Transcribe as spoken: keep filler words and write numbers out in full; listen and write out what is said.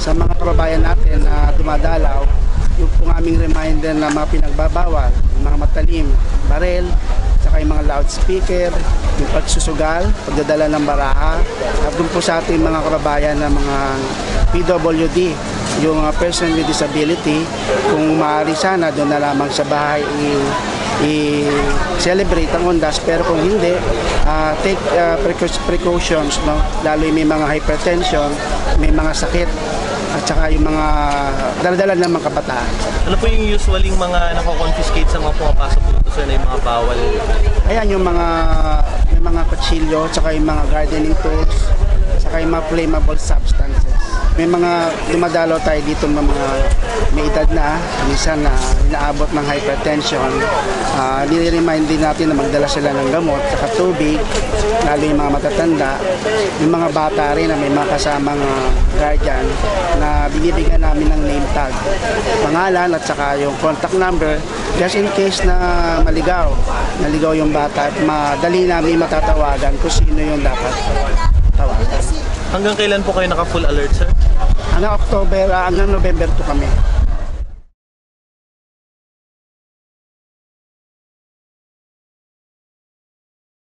sa mga kababayan natin na dumadalaw yung pong aming reminder na mga pinagbabawal, mga matalim, barel, saka yung mga loudspeaker, yung pagsusugal, pagdadala ng baraha, at doon po sa ating mga kababayan na mga P W D, yung mga person with disability, kung maaari sana doon na lamang sa bahay i-celebrate ang Ondas, pero kung hindi, uh, take uh, precautions, no? Lalo yung may mga hypertension, may mga sakit, at saka yung mga daladala ng mga kabataan. Ano po yung usualing mga nako-confiscate sa mga pumapasok po ito, so na yung mga bawal? Ayan, yung mga may mga kutsilyo, saka yung mga gardening tools, saka yung mga flammable substances. May mga dumadalo tayo dito ng mga may edad na, minsan na inaabot ng hypertension. Uh, Nire-remind din natin na magdala sila ng gamot, saka tubig, lalo yung mga matatanda. Yung mga bata rin na may mga kasamang uh, guardian na binibigyan namin ng name tag, pangalan at saka yung contact number, just in case na maligaw, naligaw yung bata at madali namin matatawagan kung sino yung dapat tawagan. Hanggang kailan po kayo naka-full alert, sir? Hanggang October, hanggang November two kami.